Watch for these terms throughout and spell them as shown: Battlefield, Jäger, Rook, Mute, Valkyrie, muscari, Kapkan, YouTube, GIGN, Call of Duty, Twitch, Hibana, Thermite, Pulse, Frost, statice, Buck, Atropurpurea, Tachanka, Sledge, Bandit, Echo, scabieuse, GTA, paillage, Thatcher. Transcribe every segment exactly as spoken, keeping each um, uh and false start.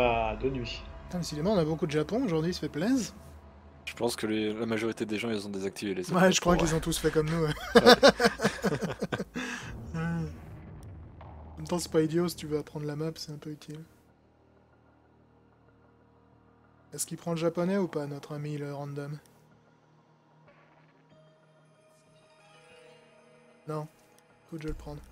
Ah, de nuit. Putain, décidément, on a beaucoup de Japon aujourd'hui, il se fait plaisir. Je pense que les, la majorité des gens, ils ont désactivé les... Ouais, je crois qu'ils ont tous fait comme nous. Ouais. Ouais. En même temps, c'est pas idiot, si tu veux apprendre la map, c'est un peu utile. Est-ce qu'il prend le japonais ou pas, notre ami, le random? Non. Écoute, je vais le prendre.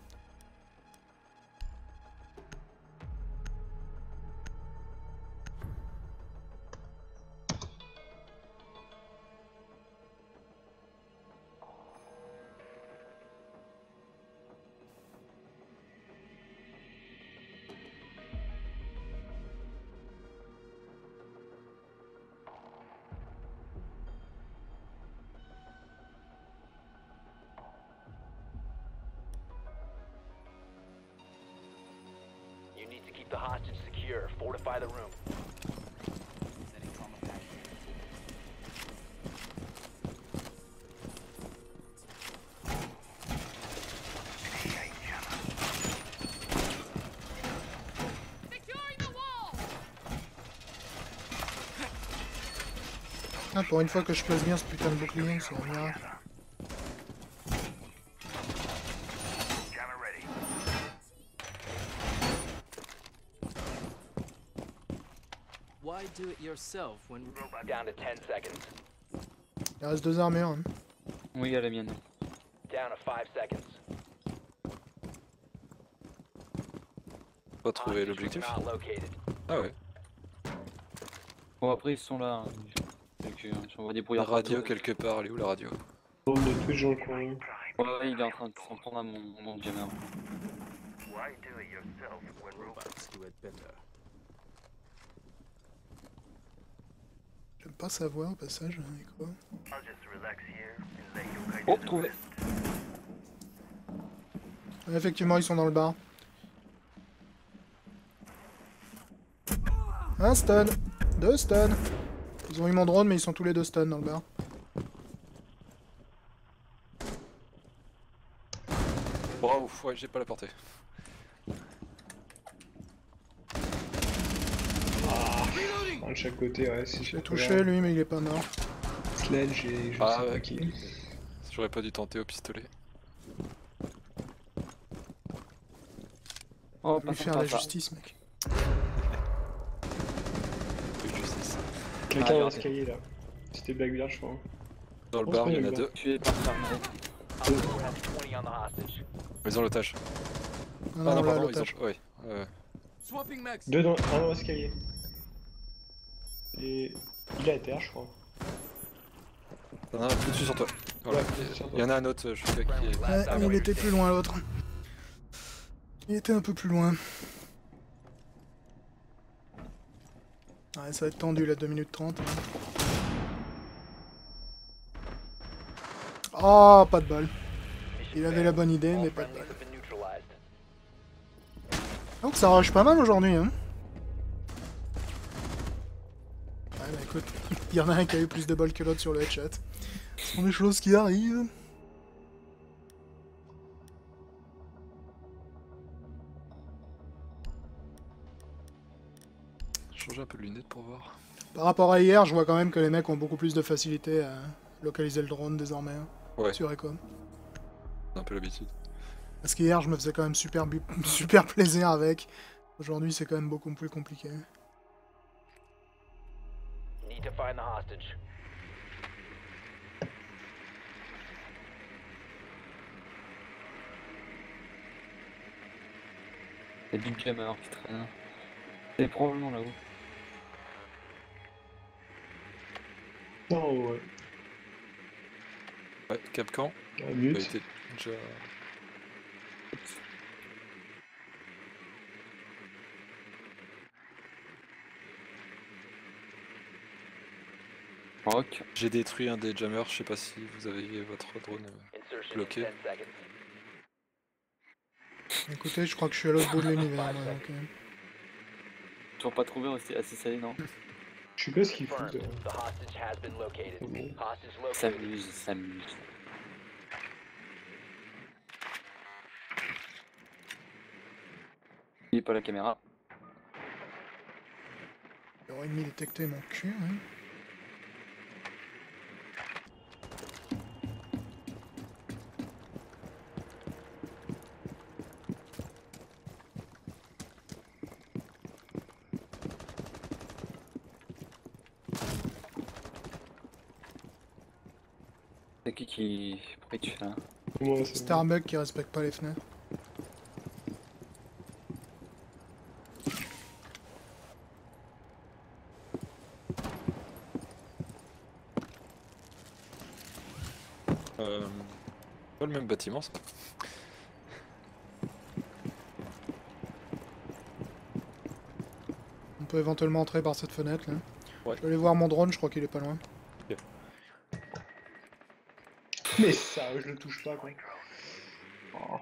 Ah, pour une fois que je place bien ce putain de bouclier, c'est un miracle. Il reste deux armures. Hein. Oui, il y a la mienne. Pas trouvé l'objectif. Ah ouais. Bon, après ils sont là. Hein. Que, on va débrouiller la radio quelque part, elle est où la radio? Oh, il est toujours au coin. Ouais, il est en train de s'en prendre à mon, mon jammer. J'aime pas savoir au passage, avec quoi. Oh, trouvé. Effectivement, ils sont dans le bar. Un stun, deux stuns. Ils ont eu mon drone mais ils sont tous les deux stun dans le bar. Bravo, ouais, j'ai pas la portée. Oh, de chaque côté, ouais, si j'ai touché lui mais il est pas mort. Sledge et je ah, sais ouais. pas qui. J'aurais pas dû tenter au pistolet. On va oh, lui faire la pas. justice mec. Quelqu'un dans l'escalier là. C'était Blackbeard je crois. Dans le bar il y en a deux. Tu es par terre. Ils ont l'otage. Ah non pardon ils ont... Ouais. Deux dans l'escalier. Et... Il est à terre je crois. T'en as un plus dessus sur toi. Voilà. Il y en a un autre je sais pas qui est... Ouais mais il était plus loin l'autre. Il était un peu plus loin. Ouais, ça va être tendu là, deux minutes trente. Oh, pas de balle. Il avait la bonne idée, mais pas de balle. Donc ça rush pas mal aujourd'hui, hein. Ouais, bah écoute, il y en a un qui a eu plus de balles que l'autre sur le headshot. Ce sont des choses qui arrivent. Changer un peu de lunettes pour voir. Par rapport à hier, je vois quand même que les mecs ont beaucoup plus de facilité à localiser le drone désormais. Hein, ouais. Sur Echo. C'est un peu l'habitude. Parce qu'hier, je me faisais quand même super, super plaisir avec. Aujourd'hui, c'est quand même beaucoup plus compliqué. Need to find the hostage. C'est Big Jammer qui traîne. C'est probablement là-haut. Non, ouais. Ouais, Kapkan. Ah, Mute. Été déjà... Rock. J'ai détruit un des jammers, je sais pas si vous avez votre drone bloqué. Écoutez, je crois que je suis à l'autre bout de l'univers. Okay. Toujours pas trouvé assez salé, non? Je sais pas ce qu'il fout. Ça m'amuse, ça m'amuse. Il est pas la caméra. leur ennemi détecté mon cul, hein. C'est qui qui preach là? Starbuck qui respecte pas les fenêtres. Euh... Pas le même bâtiment ça. On peut éventuellement entrer par cette fenêtre là. Ouais. Je vais aller voir mon drone, je crois qu'il est pas loin. Okay. Mais ça, je le touche pas quoi. Oh.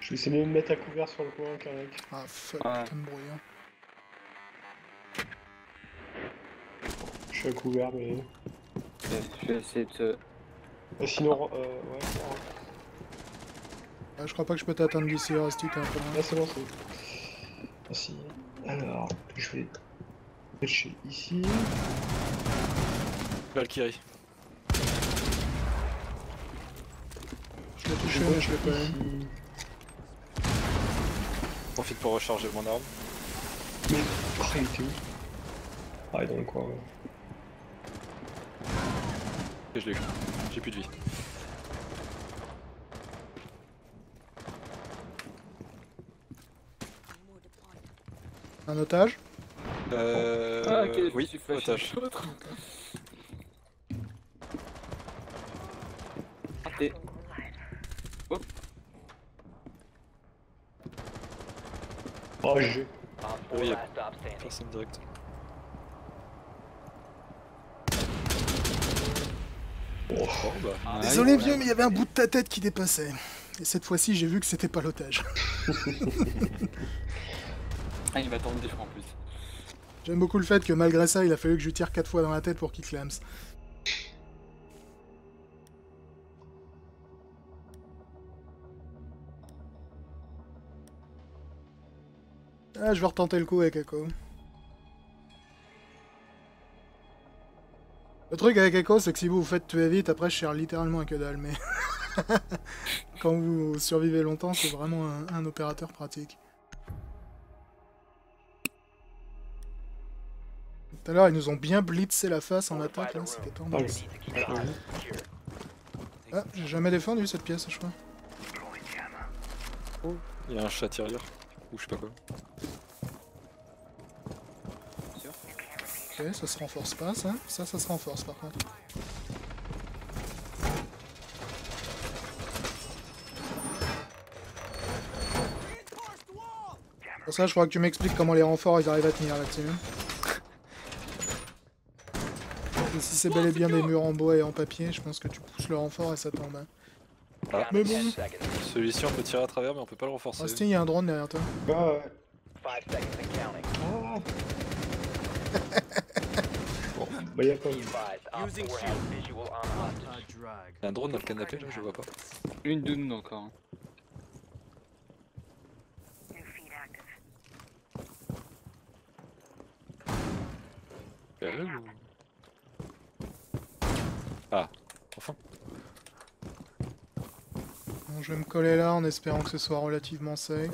Je vais essayer de me mettre à couvert sur le coin, Karek. Ah fuck, ouais. Putain de bruit hein. Je suis à couvert mais... Ouais, je vais essayer de te... Ah, sinon, euh, ouais... Ah, je crois pas que je peux t'atteindre d'ici, Rusty, t'es un peu loin. Ah c'est bon, c'est bon. Merci. Alors, je vais... Je suis ici. Valkyrie. Je l'ai touché, mais je l'ai pas eu. Je profite pour recharger mon arme. Mais il était où? Ah, il est dans le coin. Ouais. Et je l'ai eu. J'ai plus de vie. Un otage? Euh... Ah, okay, oui, otage. Partez. Oh. Oh, j'ai... Ah, oui, y'a personne direct. Oh, bah. Ah, désolé vieux, mais il y avait un bout de ta tête qui dépassait. Et cette fois-ci, j'ai vu que c'était pas l'otage. Ah, il va tomber des fois en plus. J'aime beaucoup le fait que malgré ça, il a fallu que je tire quatre fois dans la tête pour qu'il clams. Ah, je vais retenter le coup avec Echo. Le truc avec Echo, c'est que si vous vous faites tuer vite, après je cherche littéralement un que dalle, mais... Quand vous survivez longtemps, c'est vraiment un, un opérateur pratique. Tout à l'heure, ils nous ont bien blitzé la face en attaque, là, c'était tendu. Ah, j'ai jamais défendu cette pièce, je crois. Oh, il y a un chat tirelire, ou je sais pas quoi. Ok, ça se renforce pas, ça. Ça, ça se renforce par contre. Pour ça, je crois que tu m'expliques comment les renforts ils arrivent à tenir là-dessus. Et si c'est bel et bien des murs en bois et en papier, je pense que tu pousses le renfort et ça tombe. Ah. Mais bon. Celui-ci on peut tirer à travers mais on peut pas le renforcer. Rusty, il y a un drone derrière toi. Bah ouais. Oh. Bon, bah y'a pas un drone dans le canapé là, je vois pas. Une de nous encore. Hein. Hello. Ah, enfin. Bon, je vais me coller là en espérant que ce soit relativement safe.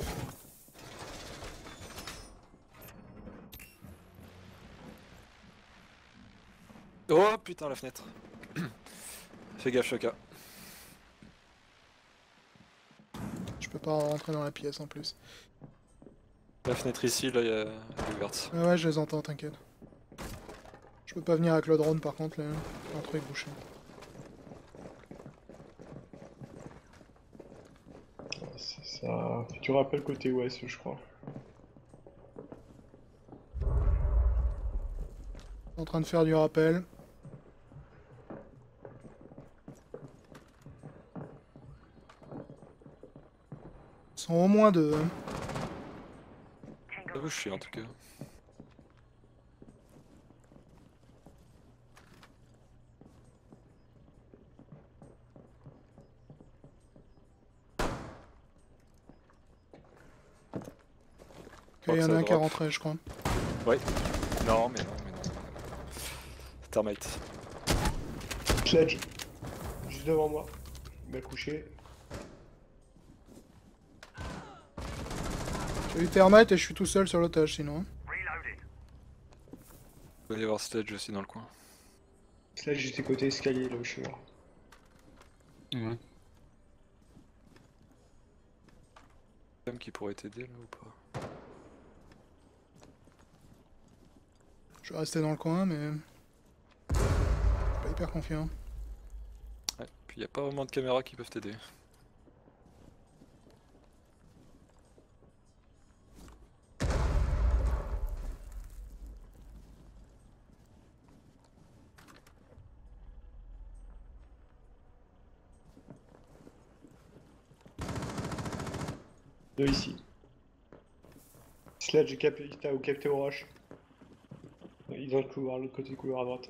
Oh putain, la fenêtre. Fais gaffe, Choka. Je peux pas rentrer dans la pièce en plus. La fenêtre ici, là, elle est ouverte. Ah ouais, je les entends, t'inquiète. Je peux pas venir avec le drone par contre là, un truc bouché. C'est ça. Tu rappelles côté ouest je crois. En train de faire du rappel. Ils sont au moins deux hein. Ça veut chier en tout cas. Il y en a un qui est rentré, je crois. Ouais. Non, mais non, mais non. Thermite. Sledge. Juste devant moi. Bien couché. J'ai eu Thermite et je suis tout seul sur l'otage sinon. Il va y avoir Sledge aussi dans le coin. Sledge, j'étais côté escalier là où je suis mort. Ouais. Quelqu'un qui pourrait t'aider là ou pas? Je vais rester dans le coin mais. Pas hyper confiant. Ouais, puis y a pas vraiment de caméras qui peuvent t'aider. Deux ici. Sledge est au capté au rush. Il est dans le couloir, l'autre côté du couloir à droite.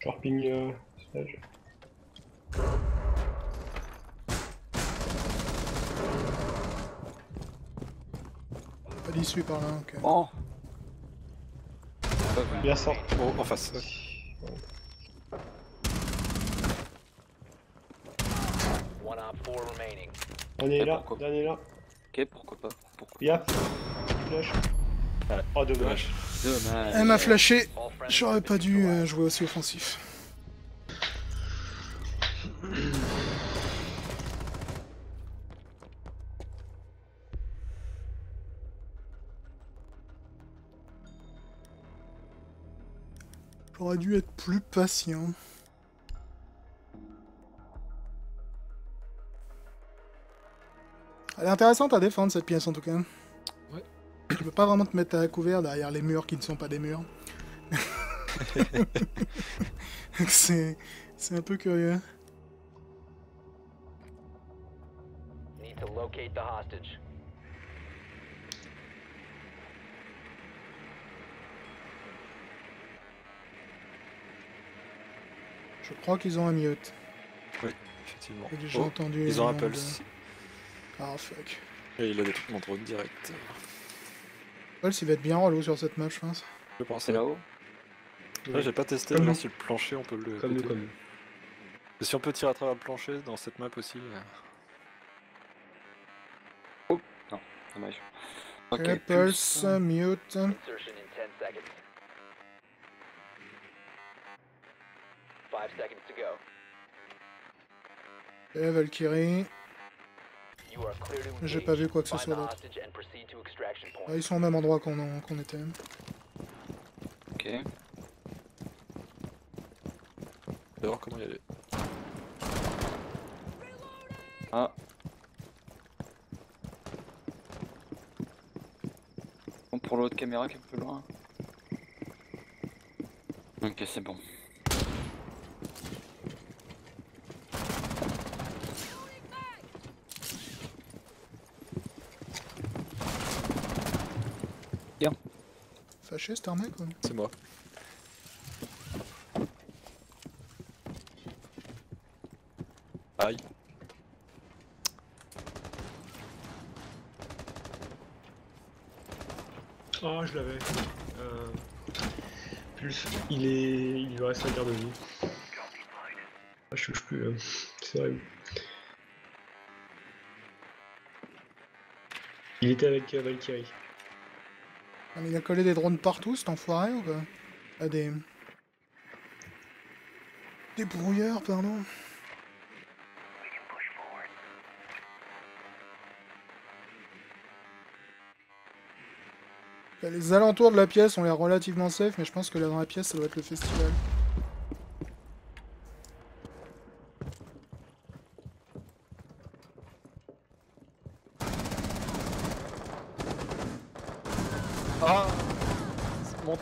Je leur ping euh, Sledge. Pas d'issue par là, ok. Oh. Bien sort. Oh, en face. Ouais. One on four remaining. Dernier est là, pourquoi... dernier est là. Ok, pourquoi pas. Pourquoi... Y'a flash. Ah, oh, dommage. Dommage. Elle m'a flashé. J'aurais pas dû euh, jouer aussi offensif. J'aurais dû être plus patient. Elle est intéressante à défendre cette pièce en tout cas. Ouais. Tu peux pas vraiment te mettre à couvert derrière les murs qui ne sont pas des murs. C'est un peu curieux. Need to locate the hostage. Je crois qu'ils ont un mute. Oui, effectivement. J'ai déjà oh, entendu. Ils ont un Pulse. De... Ah fuck. Et il a détruit mon drone direct. Pulse il va être bien relou sur cette map je pense. Je pense c'est là-haut. Là, là j'ai pas testé mais sur le plancher on peut le comme péter. Comme. Et si on peut tirer à travers le plancher dans cette map aussi. Oh non, dommage. Ok, okay Pulse, Pulse, mute. Et Valkyrie. J'ai pas vu quoi que ce soit d'autre. Ah, ils sont au même endroit qu'on qu'on était. Ok. On va voir comment y aller. Ah. Bon pour l'autre caméra qui est un peu loin. Ok c'est bon. Fâché, c'est un mec quoi. C'est moi. Aïe. Oh, je l'avais. Euh... Pulse, il est. Il lui reste un quart de vie. Ah, je touche plus, hein. C'est vrai. Il était avec euh, Valkyrie. Ah, mais il a collé des drones partout cet enfoiré ou quoi? Ah, des... Des brouilleurs, pardon. Là, les alentours de la pièce ont l'air relativement safe, mais je pense que là dans la pièce ça doit être le festival.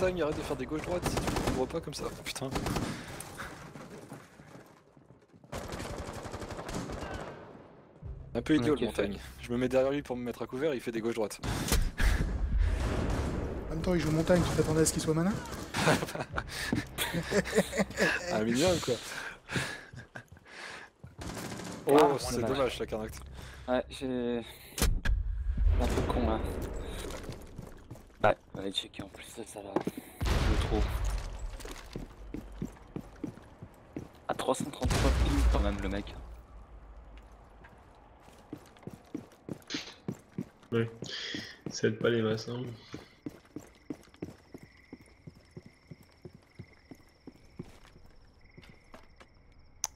Arrête de faire des gauches droites si tu ne couvres pas comme ça, putain. Un peu idiot okay, le montagne. Fait. Je me mets derrière lui pour me mettre à couvert, il fait des gauches droites. En même temps il joue montagne, tu t'attendais à ce qu'il soit malin. Un million quoi. Oh ah, c'est dommage la carnacte. Ouais j'ai... Un peu con là. Ouais. Allez checker en plus de ça là. Je trouve. À trois cent trente-trois ping quand même le mec. Ouais. Ça aide pas les masses hein.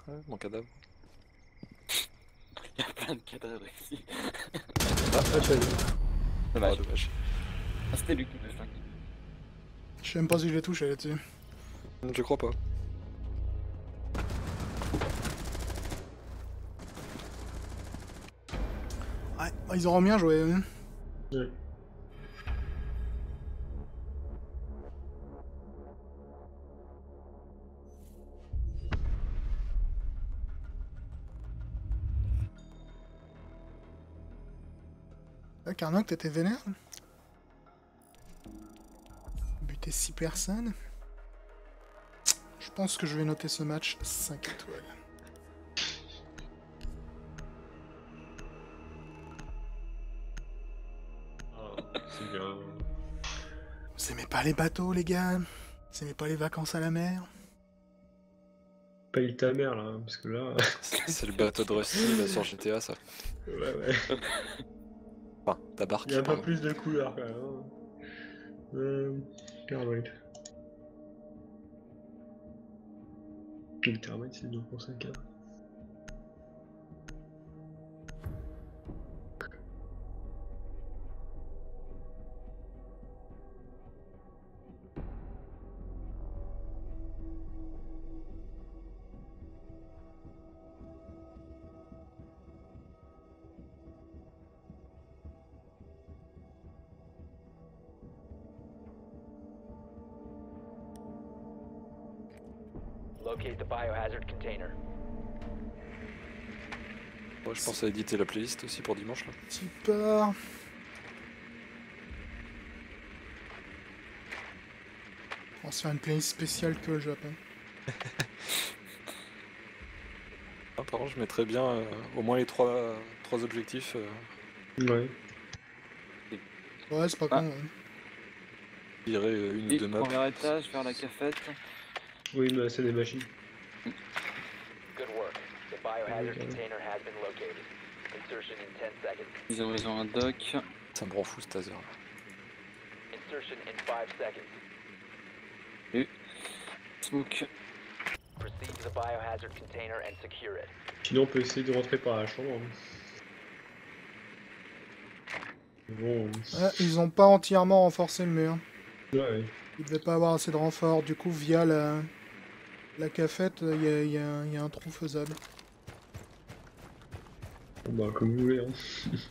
Ouais, mon cadavre. Y'a plein de cadavres ici. Ah, dommage. Ah, c'était lui qui me flingue. Je sais même pas si je l'ai touché là-dessus. Je crois pas. Ouais, ils auront bien joué. Hein. Ouais. Karnak, t'étais vénère? Buter six personnes. Je pense que je vais noter ce match cinq étoiles. Oh, c'est bien. Vous aimez pas les bateaux, les gars? Vous aimez pas les vacances à la mer? Paye ta mère là, parce que là. C'est le bateau de Rusty là, sur G T A, ça. Ouais, ouais. Enfin, ta barque. Y'a pas plus de couleurs quand même. Euh. Thermite. Le Thermite c'est deux pour cinq K. Locate the biohazard container. Ouais, je pense à éditer la playlist aussi pour dimanche là. Super. On se fait une playlist spéciale que le Japon. Ah, par contre je mettrais bien euh, au moins les trois, euh, trois objectifs. Euh... Ouais. Ouais c'est pas ah. con. Je dirais euh, une ou deux maps. Premier étage, faire la cafette. Oui, mais c'est des machines. Ils ont besoin d'un dock. Ça me rend fou ce taser. Et... Smoke. Sinon on peut essayer de rentrer par la chambre. Bon... Ah, ils ont pas entièrement renforcé le mur. Ouais, ouais. Ils devaient pas avoir assez de renfort, du coup via la... La cafette, il y a, y, a, y a un trou faisable. Bah comme vous voulez hein.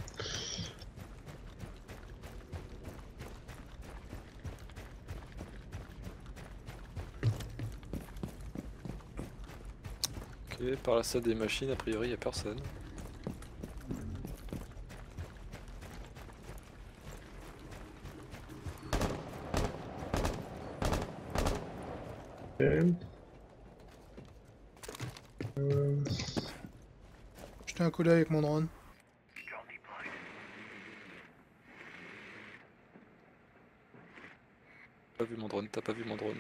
Ok, par la salle des machines, a priori y a personne. Euh... Jetez un coup d'œil avec mon drone. T'as pas vu mon drone, t'as pas vu mon drone.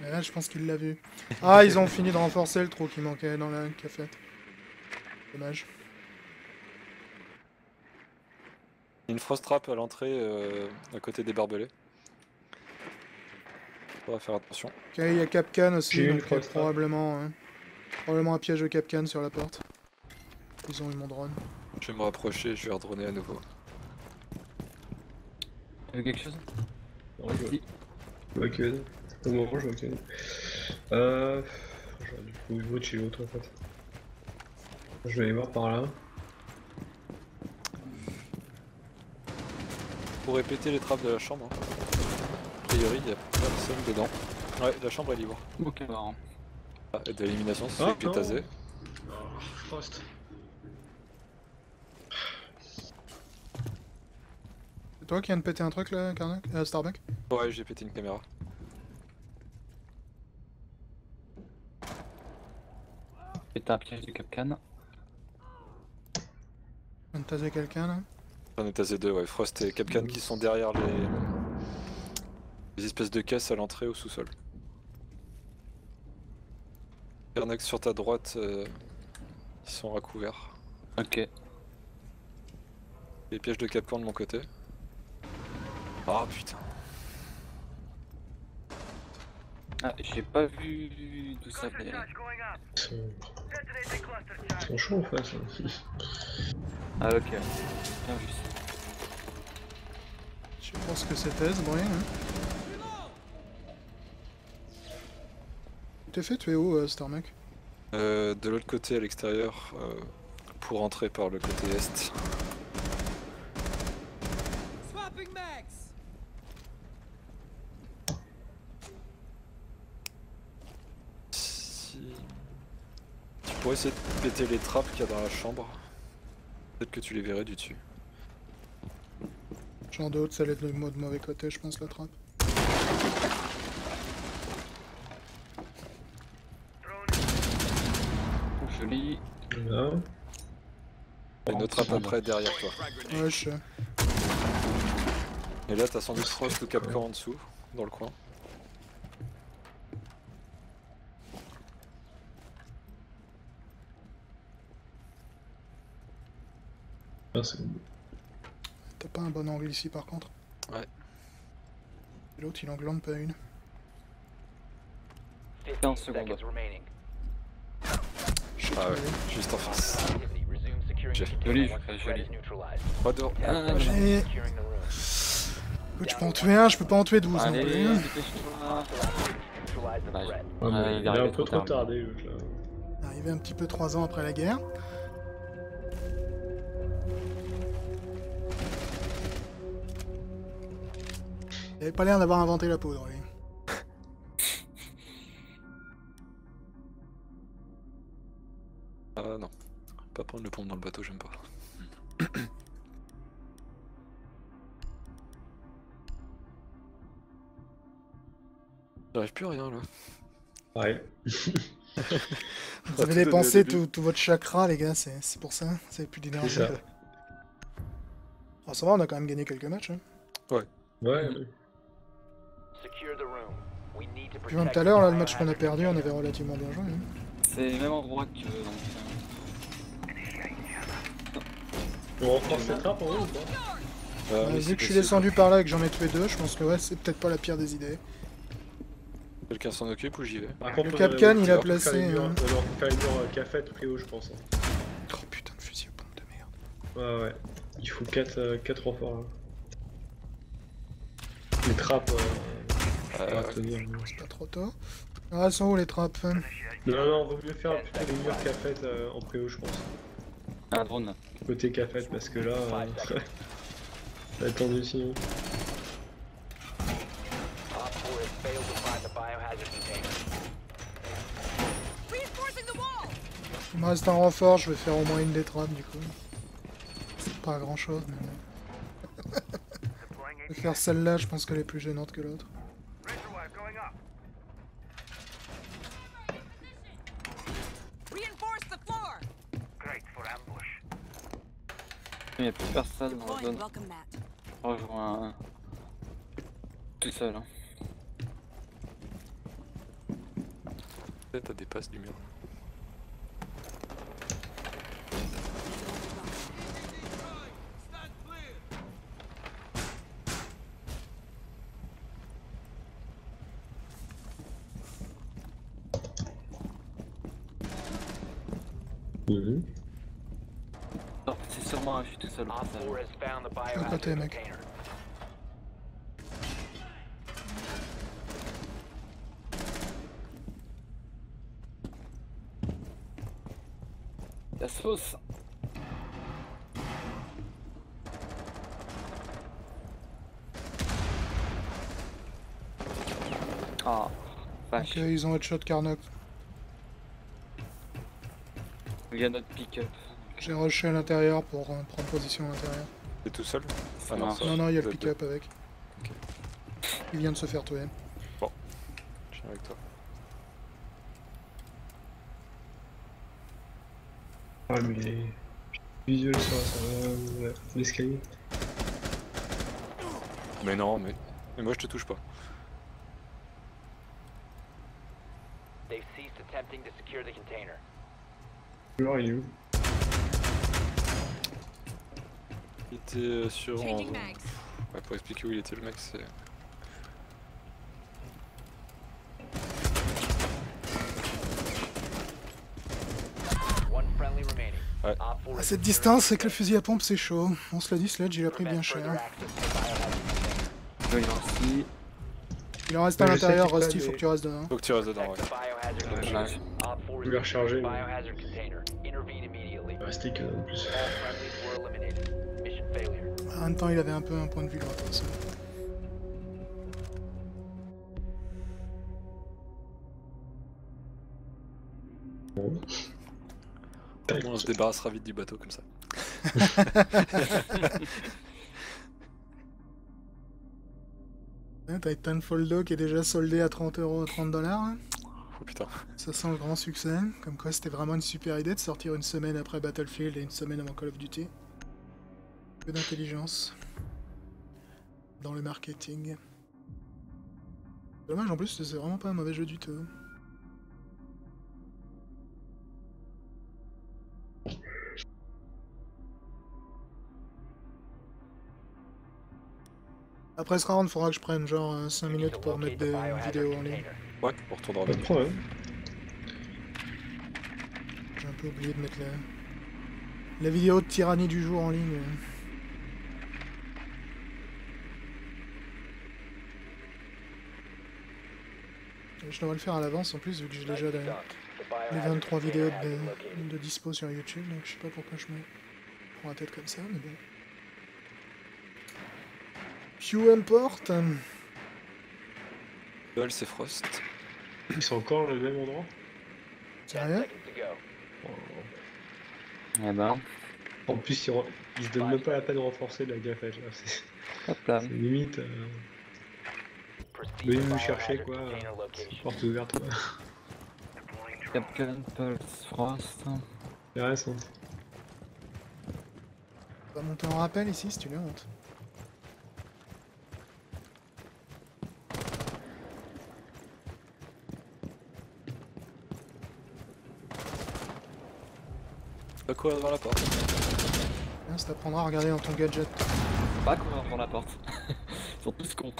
Mais là je pense qu'il l'a vu. Ah ils ont fini de renforcer le trou qui manquait dans la cafette. Dommage. Une frost trap à l'entrée euh, à côté des barbelés. À faire attention. Ok, il y a Kapkan aussi, donc il y a probablement, hein, probablement un piège de Kapkan sur la porte. Ils ont eu mon drone. Je vais me rapprocher, je vais redroner à nouveau. T'as vu quelque chose? Ok. Ok. Au moment je vois qu'il y a une... Euh... J'aurais dû trouver l'autre chez l'autre en fait. Je vais aller voir par là. Pour répéter les trappes de la chambre. Hein. A priori, il y a personne dedans. Ouais, la chambre est libre. Ok, marrant. Ah, et de l'élimination, c'est celui qui est tasé. Oh, Frost. C'est toi qui viens de péter un truc là, Karnak euh, Starbuck? Ouais, j'ai pété une caméra. Pété un piège du Kapkan. On tasait quelqu'un là? On est tasé deux, ouais. Frost et Kapkan qui sont derrière les... les espèces de caisses à l'entrée au sous-sol. Kernax sur ta droite, euh... ils sont racouverts. Ok. Les pièges de Kapkan de mon côté. Ah oh, putain. Ah, j'ai pas vu d'où ça venait. Ils sont chauds en fait. Ah ok, bien vu. Je pense que c'était ce bruit. T'es fait, tu es où, euh, Starmac? Euh, de l'autre côté à l'extérieur, euh, pour entrer par le côté est. Pour essayer de péter les trappes qu'il y a dans la chambre, peut-être que tu les verrais du dessus. Genre de haut, ça allait être le mot de mauvais côté, je pense, la trappe. Joli. Là. Et une autre trappe après derrière toi. Ouais, je sais. Et là, t'as sans doute Frost ou Kapkan en dessous, dans le coin. T'as pas un bon angle ici par contre? Ouais. L'autre il en glande pas une. quinze secondes. Ah ouais, juste en face. Joli, joli. trois dehors. Je peux en tuer un, je peux pas en tuer douze non plus. Il est un peu trop tardé. Arrivé un petit peu trois ans après la guerre. Il avait pas l'air d'avoir inventé la poudre, lui. Ah euh, non. Pas prendre le pompe dans le bateau, j'aime pas. J'arrive plus à rien, là. Ouais. Vous avez dépensé tout, tout votre chakra, les gars, c'est pour ça. C'est plus d'énergie. Ça. Alors, ça va, on a quand même gagné quelques matchs. Hein. Ouais. Ouais, ouais. Puis même tout à l'heure, le match qu'on a perdu, on avait relativement bien joué. Hein. C'est le même endroit que tu veux donc. On reprend cette trappe en haut ou pas? euh, Vu que je suis descendu par là et que j'en ai tué deux, je pense que ouais, c'est peut-être pas la pire des idées. Quelqu'un s'en occupe ou j'y vais? Par contre, le Kapkan il a placé. On va faire une mur cafette pris haut, je pense. Oh putain de fusil aux pompes de merde. Ouais, ouais. Il faut quatre renforts là. Les trappes. Euh, euh, c'est pas trop tôt. Ah, elles sont où les trappes? Non, non, vaut mieux faire plutôt les murs cafettes euh, en préo, je pense. Un drone. Côté cafette, parce que là. Euh... T'as attendu sinon. Il me reste un renfort, je vais faire au moins une des trappes du coup. C'est pas grand chose, mais. Je vais faire celle-là, je pense qu'elle est plus gênante que l'autre. Il n'y a plus personne dans la zone. Oh, je vois un... tout seul. Hein. T'as des passes du mur. Mmh. Oh, c'est sûrement, je suis tout seul. À côté, mec. La sauce. Ah, vache. Ok, ils ont headshot Carnock. Il y a notre pick-up. J'ai rushé à l'intérieur pour euh, prendre position à l'intérieur. T'es tout seul? Ah non, non, non, il y a le pick-up avec. Okay. Il vient de se faire tuer. Bon, je viens avec toi. Ouais, mais... visuel sur la... euh, l'escalier. Mais non, mais... mais moi je te touche pas. Alors il est où? Il était sur... En... Ouais, pour expliquer où il était le mec, c'est... Ouais. À cette distance, avec le fusil à pompe, c'est chaud. On se l'a dit, Sledge, il a pris bien cher. Merci. Il en reste à l'intérieur, Rusty, des... faut que tu restes dedans. Faut que tu restes dedans, ouais. Ouais. Je vais le recharger. Il restait que en plus. En même temps, il avait un peu un point de vue gratuit. Bon. On se débarrassera vite du bateau comme ça. Titanfall deux qui est déjà soldé à trente euros, trente dollars. Hein. Oh putain. Ça sent le grand succès. Comme quoi, c'était vraiment une super idée de sortir une semaine après Battlefield et une semaine avant Call of Duty. Que d'intelligence dans le marketing. Dommage en plus, c'est vraiment pas un mauvais jeu du tout. Après ce round, il faudra que je prenne genre euh, cinq minutes pour mettre des vidéos en ligne. Ouais, on retournera vers le problème. J'ai un peu oublié de mettre la... la vidéo de tyrannie du jour en ligne. Euh. Je devrais le faire à l'avance en plus, vu que j'ai déjà les, les vingt-trois vidéos de, de dispo sur YouTube, donc je sais pas pourquoi je me prends la tête comme ça, mais bon. Pew importe. Ball, c'est Frost. Ils sont encore le même endroit. Sérieux? Oh. Ah bah. En plus, ils, ils se donnent même pas la peine de renforcer la gaffette là. C'est limite. Euh... Venez nous chercher quoi. Porte ouverte quoi. Kapkan, Pulse, Frost. C'est récent. On va monter en rappel ici si tu veux, monte. Quoi devant la porte. Bien, ça t'apprendra à regarder dans ton gadget. Pas qu'on va devant la porte. Ils sont tous cons.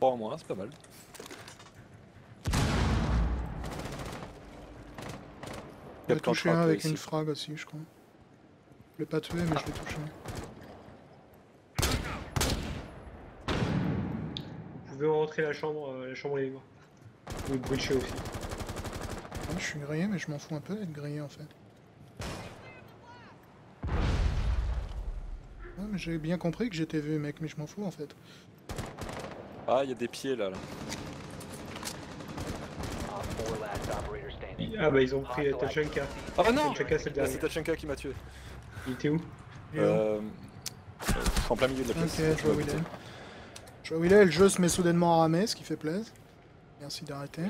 Pas en moins, c'est pas mal. Je l'ai touché un avec ici. Une frag aussi, je crois. Je l'ai pas tué, mais ah. Je l'ai touché. Vous pouvez rentrer la chambre, euh, la chambre est libre. Vous pouvez brûler aussi. Je suis grillé, mais je m'en fous un peu d'être grillé en fait. Ah, j'ai bien compris que j'étais vu, mec, mais je m'en fous en fait. Ah, il y a des pieds là. là. Ah, bah ils ont pris uh, Tachanka. Ah, bah non, c'est Tachanka qui m'a tué. Il était où? Euh. En plein milieu de la place. Ok, je vois où il est. Je vois où il est, le jeu se met soudainement à ramer, ce qui fait plaisir. Merci d'arrêter.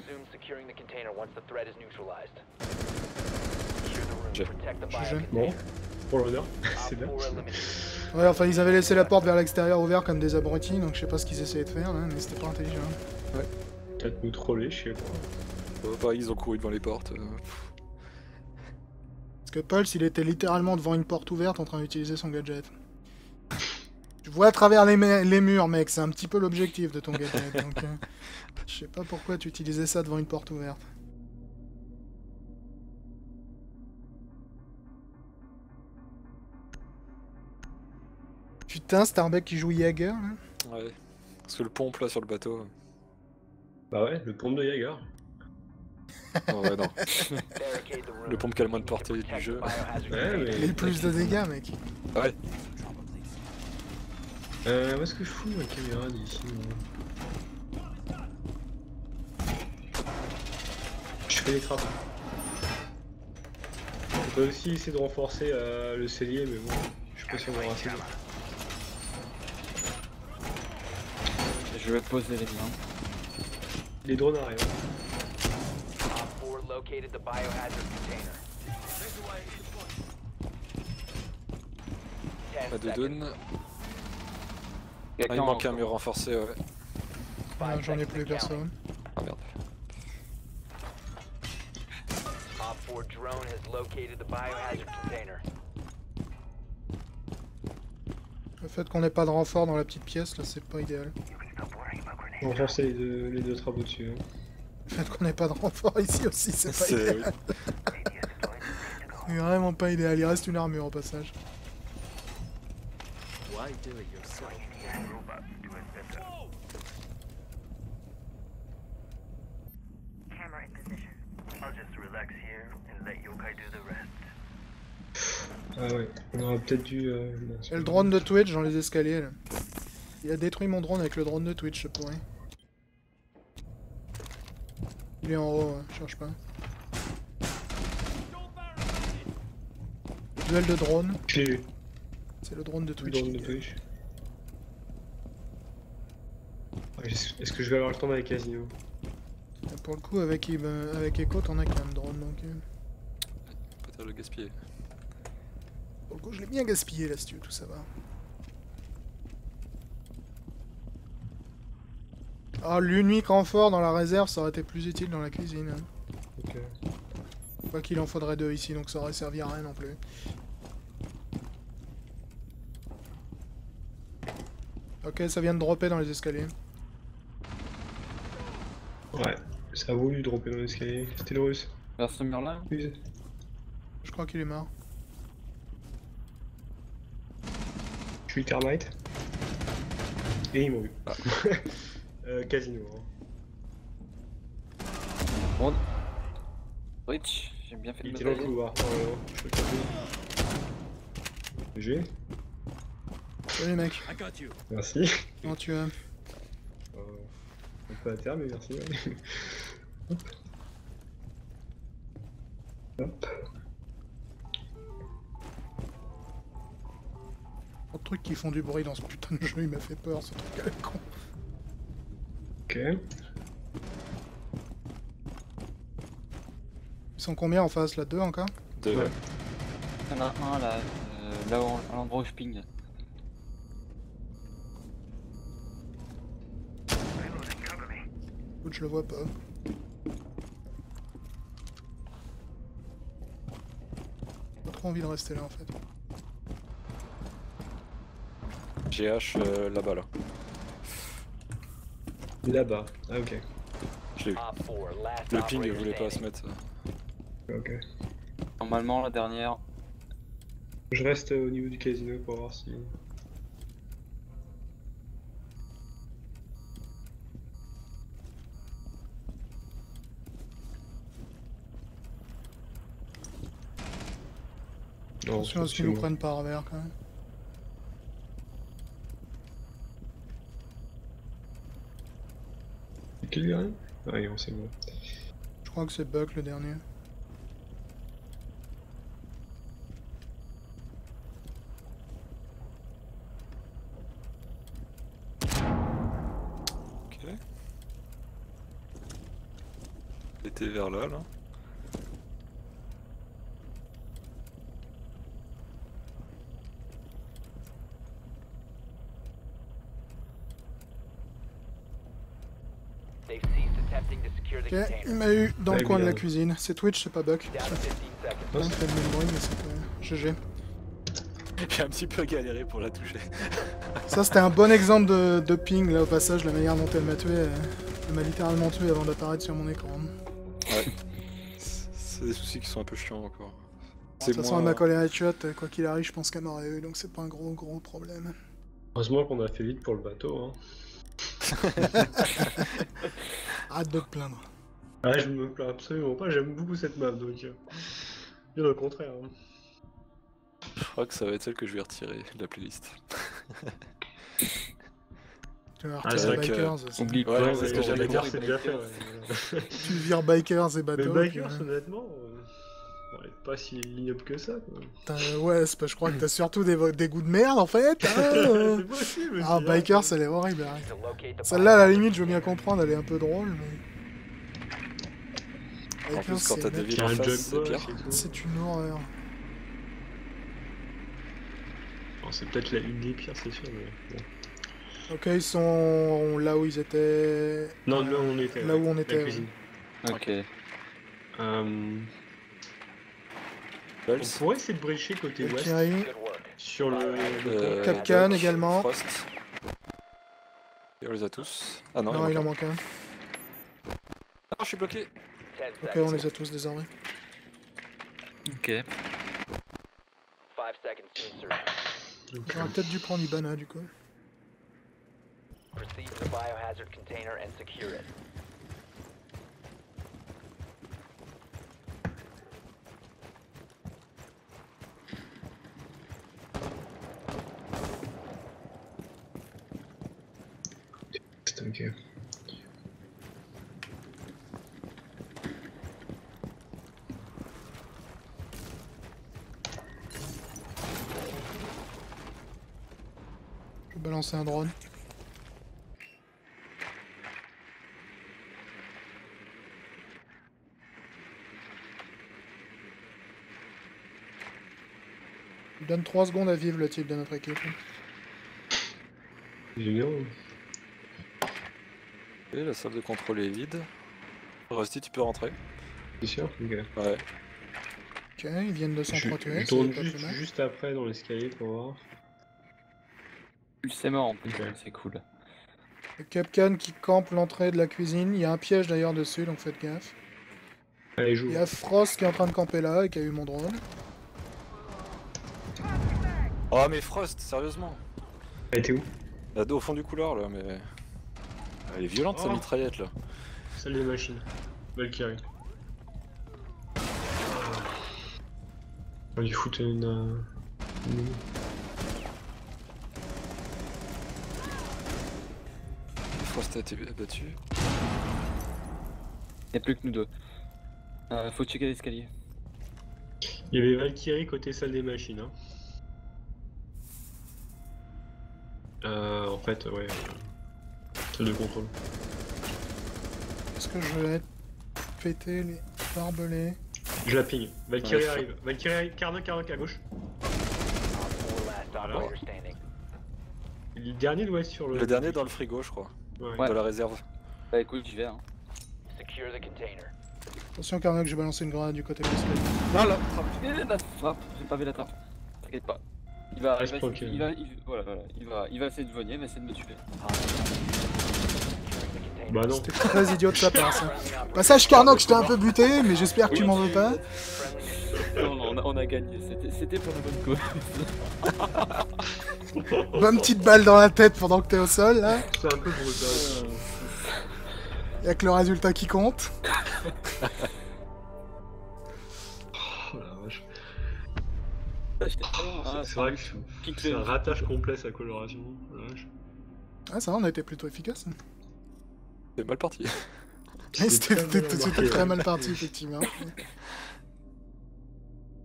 Bon, pour l'honneur, c'est bien. Ouais, enfin ils avaient laissé la porte vers l'extérieur ouverte comme des abrutis, donc je sais pas ce qu'ils essayaient de faire, là, mais c'était pas intelligent. Ouais. Peut-être nous troller, je sais pas. Ouais, pareil, ils ont couru devant les portes. Euh... Parce que Pulse, il était littéralement devant une porte ouverte en train d'utiliser son gadget. Tu vois à travers les, les murs, mec, c'est un petit peu l'objectif de ton gadget, donc... Euh... Je sais pas pourquoi tu utilisais ça devant une porte ouverte. Putain, Starbuck qui joue Jäger là. Ouais, parce que le pompe là sur le bateau. Bah ouais, le pompe de Jäger. Non, ouais, non. Le pompe qui a le moins de portée du jeu. Ouais, mais... Il y a plus de dégâts, mec. Ouais. Euh, où est-ce que je fous ma caméra d'ici? Je fais les trappes. On peut aussi essayer de renforcer euh, le cellier, mais bon, je sais pas si on va rater. Je vais poser les drones. Les drones arrivent. located the biohazard container. Pas de donne. Ah, il manque un mur renforcé, ouais. Ah, j'en ai plus personne. Ah merde. Op four drone has located the biohazard container. Le fait qu'on n'ait pas de renfort dans la petite pièce, là, c'est pas idéal. On renforce les deux, les deux travaux dessus. Hein. Le fait qu'on n'ait pas de renfort ici aussi, c'est pas idéal. C'est vraiment pas idéal, il reste une armure au passage. Ah ouais, on aurait peut-être dû... Euh... Et le drone de Twitch dans les escaliers là. Il a détruit mon drone avec le drone de Twitch, je sais pas. Il est en haut, hein. Je cherche pas. Duel de drone. C'est le drone de Twitch. Drone de Twitch. Est-ce que je vais avoir le temps avec Casino? Pour le coup, avec, euh, avec Echo, t'en as quand même drone donc. Faut pas te le gaspiller. Pour le coup, je l'ai bien gaspillé là, si tu veux tout savoir. Ah, l'unique renfort dans la réserve, ça aurait été plus utile dans la cuisine. Ok. Quoi qu'il en faudrait deux ici, donc ça aurait servi à rien non plus. Ok, ça vient de dropper dans les escaliers. Ouais, ça a voulu dropper dans les escaliers. C'était le russe. Vers ce mur là ? Oui. Je crois qu'il est mort. Je suis le Thermite. Et il m'a vu. Ah. euh, Casino. Hein. Bon. Twitch, j'ai bien fait de me balader. Il était dans le couloir. Oh, oh, oh. Je peux le G. Salut mec. Merci. Comment tu vas? euh, Un peu à terre, mais merci. Ouais. Hop. Hop. Un truc qui font du bruit dans ce putain de jeu, il m'a fait peur, ce truc à la con. Ok. Ils sont combien en face là? Deux encore? Deux. Ouais. Il y en a un là, euh, là où on, à l'endroit où je ping. Écoute, je le vois pas. Pas trop envie de rester là en fait. G H euh, là-bas là. Là-bas, ah ok. Je l'ai eu. Le ping il voulait pas se mettre. Ok. Normalement la dernière. Je reste au niveau du casino pour voir si... Non, attention à ce qu'ils nous prennent par revers quand même. Quel dernier? Ah non, c'est bon. Je crois que c'est Buck le dernier. Ok. Il était vers là, là. Ok, il m'a eu dans le coin de la cuisine. C'est Twitch, c'est pas Buck. Ouais, c'est le même bruit, mais c'est pas... G G. J'ai un petit peu galéré pour la toucher. Ça, c'était un bon exemple de, de ping, là, au passage, la manière dont elle m'a tué. Elle m'a littéralement tué avant d'apparaître sur mon écran. Ouais. C'est des soucis qui sont un peu chiants, encore. De toute façon, à ma colère headshot, quoi qu'il arrive, je pense qu'elle m'aurait eu, donc c'est pas un gros, gros problème. Heureusement qu'on a fait vite pour le bateau, hein. Hâte de te plaindre. Ah, je me plains absolument pas, j'aime beaucoup cette map donc. Euh, bien au contraire. Hein. Je crois que ça va être celle que je vais retirer de la playlist. Tu vas retirer ah, vrai Bikers que, aussi. Oublie ouais, c'est ce que j'allais dire, c'est déjà fait. Ouais. Tu vires Bikers et bateaux. Mais Bikers, ouais. Honnêtement, euh, on est pas si ignoble que ça. Quoi. Euh, ouais, pas, je crois que t'as surtout des, des goûts de merde en fait. Hein, euh... c'est possible. Ah, Bikers, elle est horrible. Hein. Celle-là, à la limite, je veux bien comprendre, elle est un peu drôle. Mais... En plus, quand t'as des villes en face, c'est pire. C'est une horreur. C'est peut-être une des pires, c'est sûr, mais bon. Ok, ils sont là où ils étaient. Non, là où on était. Là où on était. Ok. On pourrait essayer de brécher côté ouest. Sur le. Kapkan également. Et on les a tous. Ah non, non, il en manque un. Ah, je suis bloqué. Ok, on les a tous désormais. Ok. J'aurais peut-être dû prendre Hibana du coup. Receive the biohazard container and secure it. Thank you. Je vais balancer un drone. Il donne trois secondes à vivre le type de notre équipe. Génial. Et la salle de contrôle est vide. Rusty, tu peux rentrer. C'est sûr, okay. Ouais. Ok, ils viennent de s'entretuer. Je tourne juste, juste après dans l'escalier pour voir. C'est mort en plus, okay. C'est cool. Le Kapkan qui campe l'entrée de la cuisine. Il y a un piège d'ailleurs dessus, donc faites gaffe. Allez, joue. Il y a Frost qui est en train de camper là et qui a eu mon drone. Oh mais Frost, sérieusement. Elle était où? Elle est au fond du couloir là, mais... Elle est violente oh. Sa mitraillette là. Celle des machines. Valkyrie. On va lui foutre une... une... Frost a été battu. Y'a plus que nous deux. Euh, faut checker l'escalier. Il y avait Valkyrie côté salle des machines hein. Euh, en fait, ouais. C'est de contrôle. Est-ce que je vais péter les barbelés? Je la ping. Valkyrie arrive. Valkyrie arrive. Carnock, Carnock à gauche. Voilà. Le dernier doit être sur le. Le dernier dans le frigo, je crois. Ouais. Dans ouais. La réserve. Bah écoute, j'y vais. Hein. Attention, Carnock, j'ai balancé une grenade du côté de la. Non, la frappe. La frappe. J'ai pas vu la trappe. T'inquiète pas. Il va, il va, il va, il, voilà, voilà, il va, il va essayer de venir, il va essayer de me tuer. Bah non. C'était très idiot de ta part ça. Passage Carnock, je t'ai un peu buté, mais j'espère que oui, tu m'en veux pas. Non, non, on a, on a gagné, c'était pour la bonne cause. vingt petites balles dans la tête pendant que t'es au sol là. C'est un peu brutal. Y'a que le résultat qui compte. C'est vrai que c'est un ratage complet sa coloration. Ah ça va, on a été plutôt efficace. C'était mal parti. C'était très mal parti effectivement.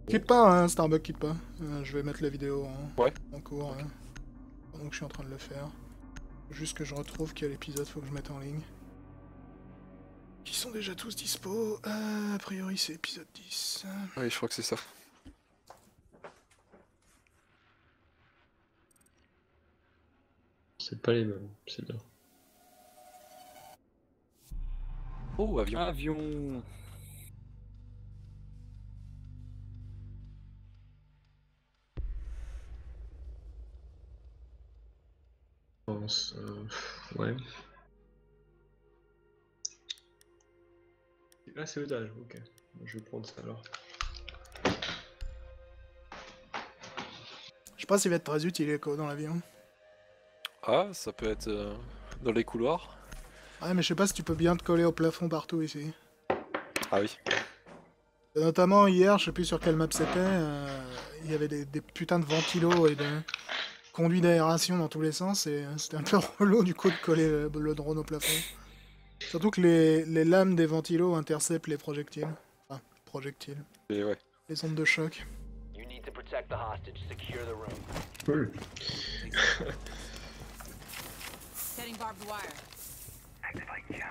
Quitte pas hein, Starbuck quitte pas. Je vais mettre la vidéo en cours. Donc je suis en train de le faire. Juste que je retrouve qu'il y a l'épisode, faut que je mette en ligne. Qui sont déjà tous dispo. A priori c'est épisode dix. Oui je crois que c'est ça. C'est pas les mêmes, c'est bien. Oh, avion. Avion. Je pense, euh, ouais. Ah, c'est otage, ok. Je vais prendre ça alors. Je sais pas s'il va être très utile Echo dans l'avion. Ah, ça peut être euh, dans les couloirs. Ouais, mais je sais pas si tu peux bien te coller au plafond partout ici. Ah oui. Et notamment hier, je sais plus sur quelle map c'était, euh, il y avait des, des putains de ventilos et des conduits d'aération dans tous les sens et c'était un peu relou du coup de coller le, le drone au plafond. Surtout que les, les lames des ventilos interceptent les projectiles. Enfin, projectiles. Et ouais. Les ondes de choc. Cool.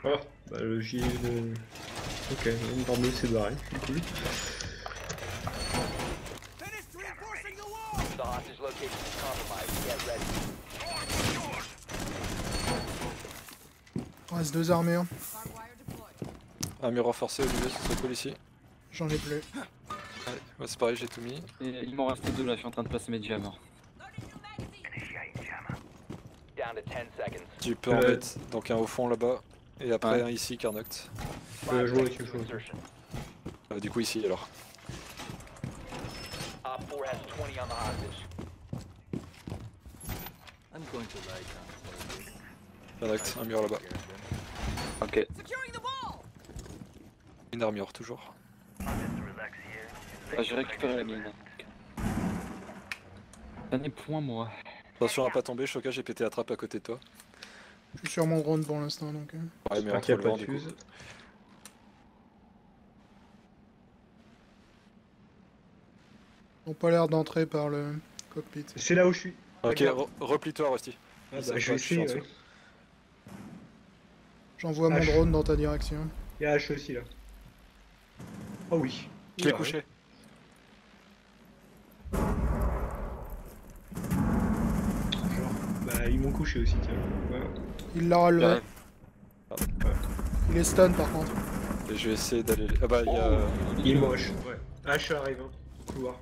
Oh, bah le gilet de... Ok, une barbe bleue s'est barrée, c'est cool. On reste deux armures. Un mur renforcé au milieu, c'est cool ici. J'en ai plus. Allez, moi c'est pareil, j'ai tout mis. Et il m'en reste deux là, je suis en train de placer mes jammers. Tu peux euh... en mettre donc un au fond là-bas et après un ici, Carnoct. Euh, jouer avec une chose. Euh, du coup ici alors. Carnoct, un mur là-bas. Ok. Une armure toujours. Ah, j'ai récupéré la mine. J'en ai point moi. Attention à pas tomber, Shoka, j'ai pété la trappe à côté de toi. Je suis sur mon drone pour l'instant donc. Ouais, mais entre loin du coup. Ils n'ont pas l'air d'entrer par le cockpit. C'est là où je suis. Ok, re replie-toi, Rusty. Ah bah, je suis ouais. J'envoie mon drone dans ta direction. Il y a H aussi là. Oh oui. Je l'ai couché. Ils m'ont couché aussi, tiens. Ouais. Il l'a relevé. Ouais. Ouais. Il est stun par contre. Et je vais essayer d'aller. Ah bah, il y a. Oh, il, il est moche. Ouais. H arrive, hein. Couloir.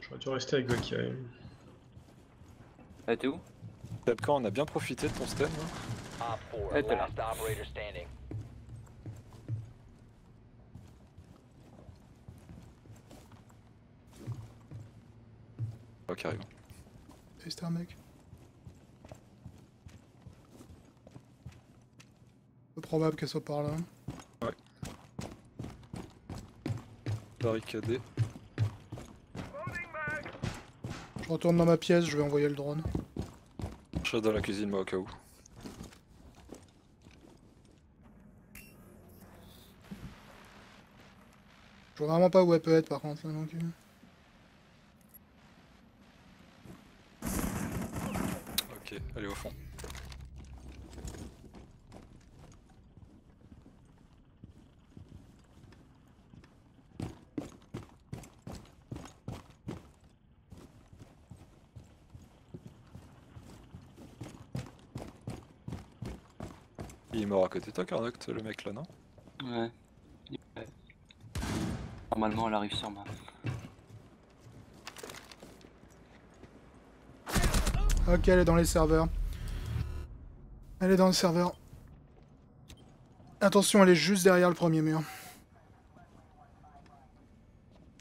J'aurais dû rester avec Valkyrie. Ah, t'es où? Kapkan, on a bien profité de ton stun. Hein. Ah, t'es là. Ok, arrive. C'était un mec. Peu probable qu'elle soit par là. Ouais. Barricadé. Je retourne dans ma pièce, je vais envoyer le drone. Je reste dans la cuisine, moi, au cas où. Je vois vraiment pas où elle peut être par contre là non plus. Ok, elle est au fond. Il est mort à côté de toi, Carnoct, le mec là, non? Ouais. ouais. Normalement, elle arrive sur moi. Ok, elle est dans les serveurs. Elle est dans le serveur. Attention, elle est juste derrière le premier mur.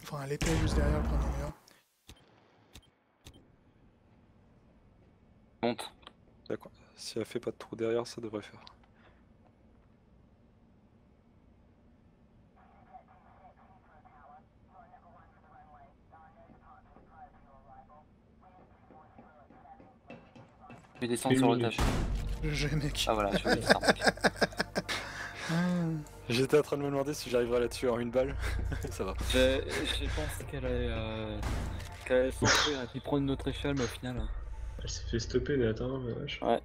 Enfin, elle était juste derrière le premier mur. Monte. D'accord. Si elle fait pas de trou derrière, ça devrait faire. Je vais descendre sur le Thatcher. J'ai mec. Ah voilà, je vais descendre. J'étais en train de me demander si j'arriverais là-dessus en une balle. Ça va. J'ai pensé qu'elle allait euh, qu'elle s'enfuir et puis prendre une autre échelle, mais au final. Elle s'est fait stopper, mais attends, mais wesh. Ouais.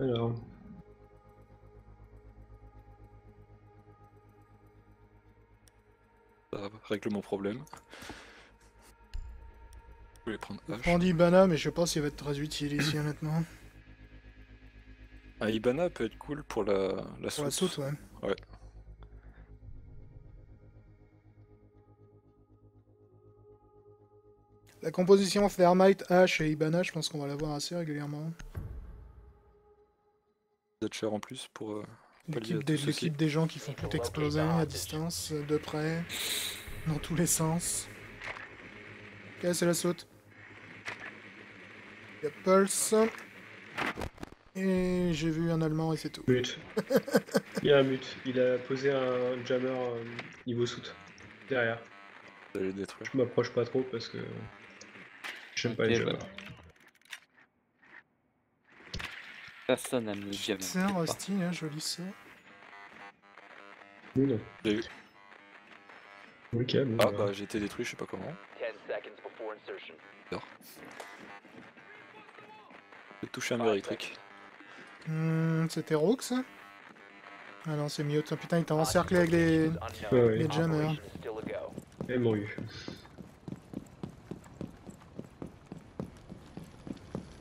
Alors. Ça règle mon problème. Je vais prendre H. Prends Hibana, mais je pense qu'il va être très utile ici honnêtement. Ah, Hibana peut être cool pour la, la pour soute. La soute, ouais. Ouais. La composition Thermite, H et Hibana, je pense qu'on va la voir assez régulièrement. Thatcher en plus pour. Euh, L'équipe des, des gens qui font tout exploser à distance, de près, dans tous les sens. Ok, c'est la saute. Il y a Pulse. Et j'ai vu un allemand et c'est tout. Mute. Il y a un mute. Il a posé un jammer euh, niveau soute. Derrière. Allez, détruire. Je m'approche pas trop parce que. J'aime okay, pas les jammers. Personne n'a mis le jammer. C'est un Rusty, hein, joli ça. Non, non. J'ai vu. Ok, bon. Ah bah j'ai été détruit, je sais pas comment. J'ai touché un mur électrique. Mmh, c'était Rook ça? Ah non, c'est Mute. Oh, putain, il t'a encerclé avec les, ouais, les jammers. Et morue.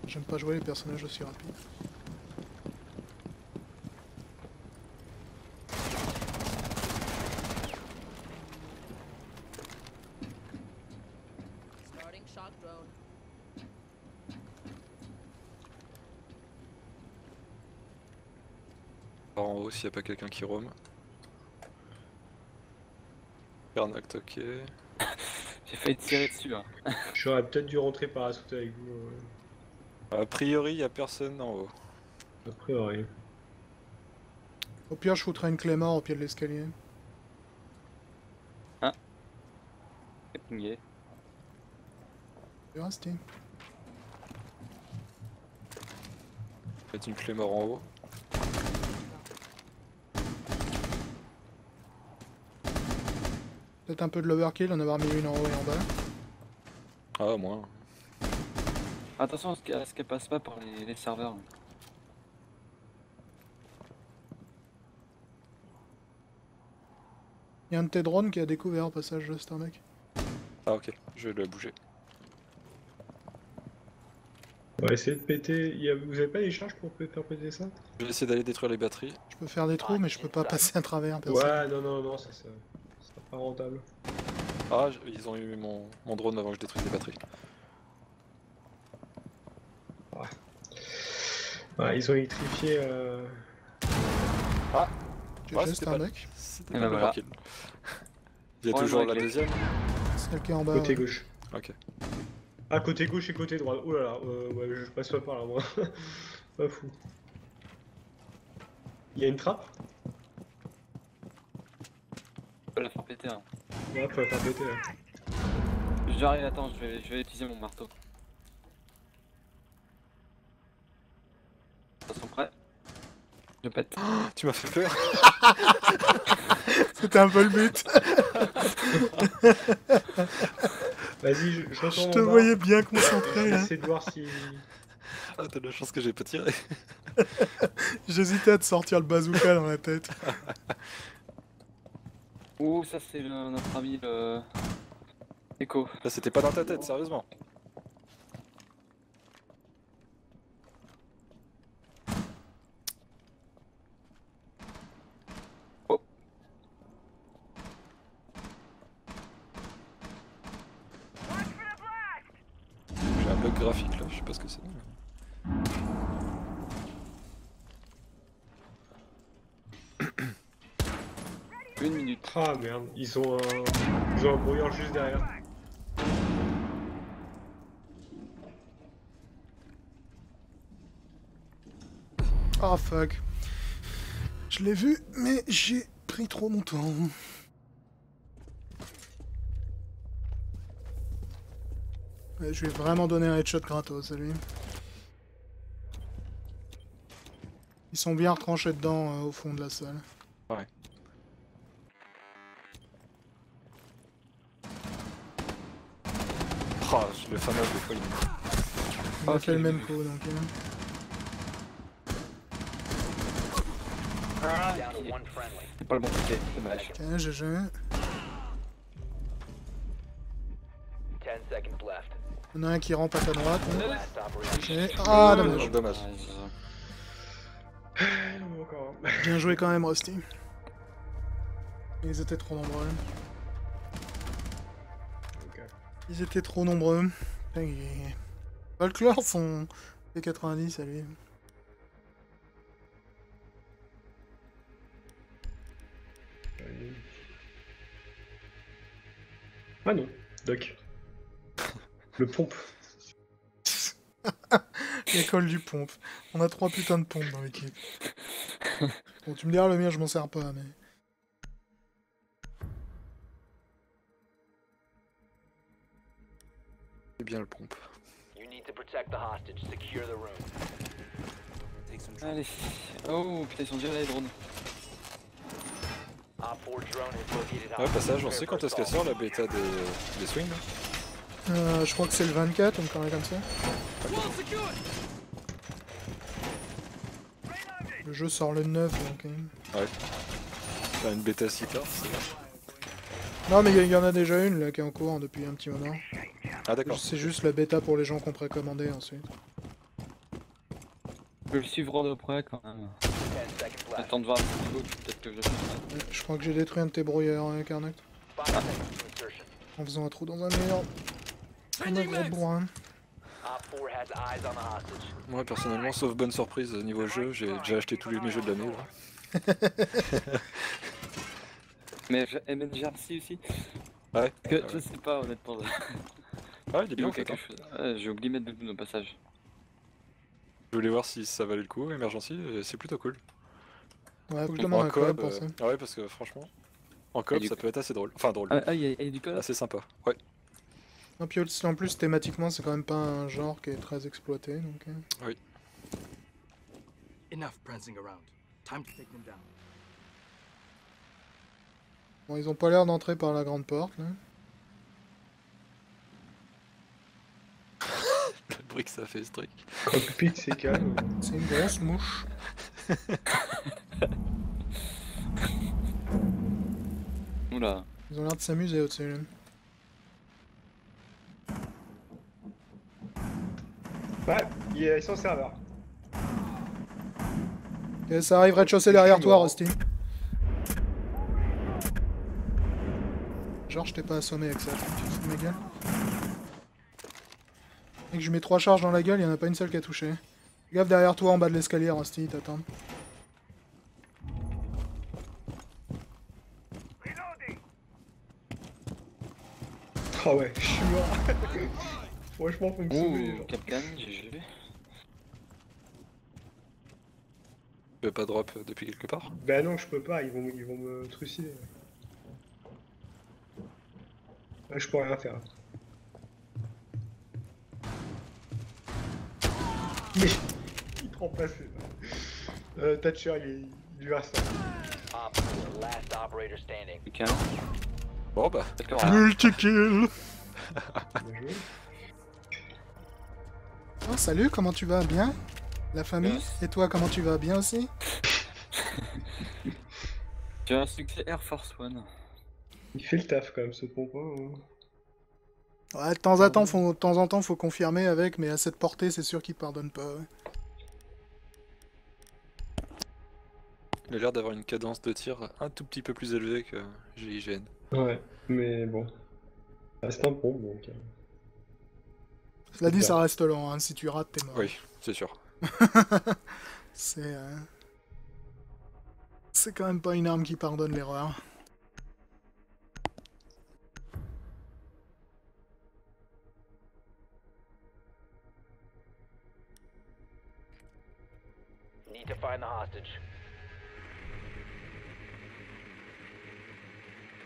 J'aime pas jouer les personnages aussi rapides. En haut, s'il n'y a pas quelqu'un qui roam. Bernac, ok. J'ai failli tirer dessus. Hein. J'aurais peut-être dû rentrer par la soute avec vous. Euh... A priori, il n'y a personne en haut. A priori. Au pire, je foutrais une clé mort au pied de l'escalier. Ah. C'est pingé. Reste. Faites une clé mort en haut. Peut-être un peu de l'overkill, en avoir mis une en haut et en bas. Ah, moins. Attention à ce qu'elle passe pas pour les, les serveurs. Il y a un de tes drones qui a découvert au passage de Starmac. Ah ok, je vais le bouger. On va essayer de péter... Il y a... Vous avez pas les charges pour faire péter ça? Je vais essayer d'aller détruire les batteries. Je peux faire des trous mais je peux pas passer à travers. Personne. Ouais, non, non, non, ça c'est... pas rentable. Ah, ils ont eu mon, mon drone avant que je détruise les batteries. Ouais. Ouais, ils ont électrifié. Euh... Ah, ouais, c'était un mec. C'était un mec. Il y a toujours la deuxième. Celle qui est en bas. Côté gauche. Ok. Ah, côté gauche et côté droit. Oh là là, euh, ouais, je passe pas par là moi. Pas fou. Il y a une trappe? On peut la faire péter hein. Ouais, on peut la faire péter là. J'arrive, attends, je vais, je vais utiliser mon marteau. Ils sont prêts? Je pète. Oh, tu m'as fait peur. C'était un peu le but. Vas-y, je, je, je te voyais bien concentré là. J'essaie de voir si... Ah, t'as de la chance que j'ai pas tiré. J'hésitais à te sortir le bazooka dans la tête. Ouh, ça c'est notre ami le... Echo. Ça c'était pas dans ta tête, sérieusement. Oh. J'ai un bug graphique là, je sais pas ce que c'est. Une minute. Ah merde, ils ont un, ils ont un brouillard juste derrière. Oh fuck. Je l'ai vu, mais j'ai pris trop mon temps. Ouais, je lui ai vraiment donné un headshot gratos à lui. Ils sont bien retranchés dedans euh, au fond de la salle. Ouais. Oh, le fameux de folie. On a fait le même coup donc. Ah, c'est pas le bon côté, dommage. Tiens, G G. Il y en a un qui rampe à ta droite. Hein. Ah, dommage. dommage. Bien joué quand même, Rusty. Ils étaient trop nombreux. Ils étaient trop nombreux. Valkyrie, son P quatre-vingt-dix à lui. Ah non, Doc. Le pompe. L'école du pompe. On a trois putains de pompes dans l'équipe. Bon, tu me diras le mien, je m'en sers pas, mais... bien le pompe. Allez. Oh putain, ils sont déjà là les drones. Ouais, passage, on sait quand est-ce qu'elle sort la bêta des, des swings. Euh, je crois que c'est le vingt-quatre, on me paraît comme ça. Le jeu sort le neuf donc. Hein. Ouais. Enfin, une bêta si tard. Non mais il y, y en a déjà une là qui est en cours depuis un petit moment. Ah d'accord. C'est juste la bêta pour les gens qui ont précommandé ensuite. Je vais le suivre de près quand même. Attends de voir peut-être que je ouais, je crois que j'ai détruit un de tes brouilleurs avec un acte. Ah. En faisant un trou dans un mur. On a gros bourrin. Moi personnellement, sauf bonne surprise niveau jeu, j'ai déjà acheté tous les mes jeux de l'année. Mais j'aimais déjà aussi aussi. Ouais. Parce que ouais. Je sais pas honnêtement. Ouais, il est bien okay, en fait. Hein. J'ai oublié de mettre le au passage. Je voulais voir si ça valait le coup, Emergency, c'est plutôt cool. Ouais, faut que je demande un collab pour ça. Ah ouais, parce que franchement, en collab ça peut être assez drôle. Enfin drôle. Ah, il y a du collab. Assez sympa, ouais. Et puis en plus thématiquement c'est quand même pas un genre qui est très exploité donc. Oui. Bon ils ont pas l'air d'entrer par la grande porte là. Le bruit que ça fait ce truc. Cockpit c'est calme. C'est une grosse mouche. Oula. Ils ont l'air de s'amuser au-dessus là. Ouais, il est sur le serveur. Et ça arrive rez-de-chaussée derrière toi, Rusty. Genre, je t'ai pas assommé avec ça. Tu te fous de ma gueule ? Et que je mets trois charges dans la gueule, y'en a pas une seule qui a touché. Gaffe derrière toi en bas de l'escalier, Rusty, t'attends. Oh ouais, je suis mort. Franchement, faut me sauver. Ouh, Kapkan, G G. Tu veux pas drop depuis quelque part? Bah non, je peux pas, ils vont, ils vont me trucider. Là, je peux rien faire. Mais il te remplace. Euh, Thatcher, il, il lui reste ça. Okay. Bon bah, multi-kill. Bonjour. Oh, salut, comment tu vas? Bien? La famille? Et toi, comment tu vas? Bien aussi? J'ai un succès Air Force One. Il fait le taf quand même, ce pompon. Hein. Ouais, de temps, à temps, faut, de temps en temps, faut confirmer avec, mais à cette portée, c'est sûr qu'il pardonne pas. Ouais. Il a l'air d'avoir une cadence de tir un tout petit peu plus élevée que G I G N. Ouais, mais bon. Ah, c'est un pompe donc. Cela dit, ça reste lent, hein. Si tu rates, t'es mort. Oui, c'est sûr. c'est... Euh... C'est quand même pas une arme qui pardonne l'erreur. Need to find the hostage.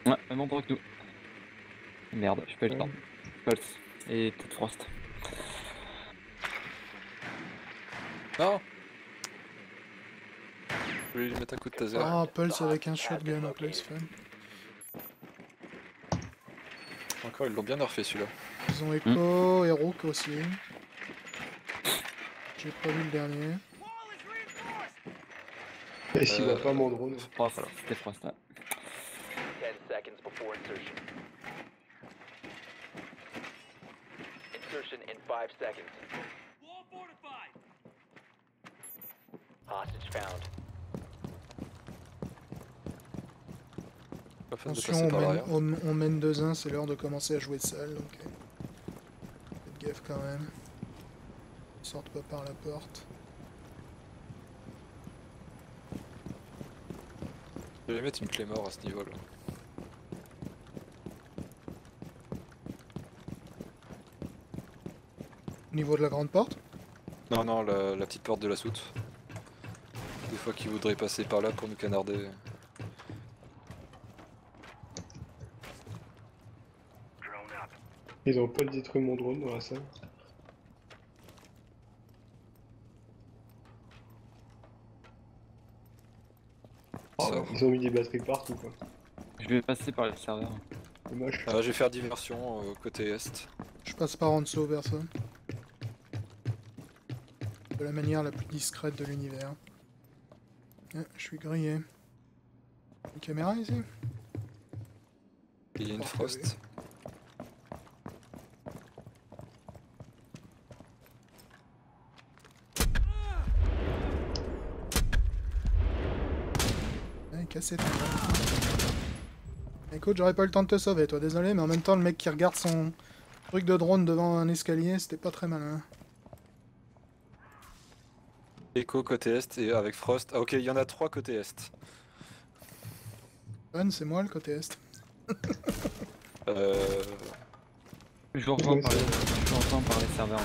Ouais, même endroit que nous. Merde, j'ai pas eu le temps. Pulse et toute Frost. Non! Je voulais lui mettre un coup de taser. Ah, Pulse avec un shotgun en place, fun. Encore, ils l'ont bien nerfé celui-là. Ils ont Echo et Rook aussi. J'ai pas vu le dernier. Et s'il voit pas mon drone. Frost, c'était Frost là. dix secondes before insertion. Insertion in five seconds. Hostage found. Attention, on mène, on, on mène deux un, c'est l'heure de commencer à jouer seul, donc faites gaffe quand même. Ils sortent pas par la porte. Je vais mettre une clé mort à ce niveau là. Au niveau de la grande porte? Non, non, la, la petite porte de la soute. Des fois qu'ils voudraient passer par là pour nous canarder. Ils ont pas détruit mon drone dans la salle. Oh, ils ont mis des batteries partout quoi. Je vais passer par le serveur. Dommage. Ah, je vais faire diversion euh, côté est. Je passe par en dessous, personne. De la manière la plus discrète de l'univers. Tiens, je suis grillé. Une caméra ici? Il y a une Frost. Ah, cassette. Écoute, j'aurais pas eu le temps de te sauver, toi, désolé, mais en même temps, le mec qui regarde son truc de drone devant un escalier, c'était pas très malin. Echo côté est et avec Frost. Ah, ok, il y en a trois côté est. Fun, c'est moi le côté est. euh. Je vous entends parler, je vous entends parler serveur.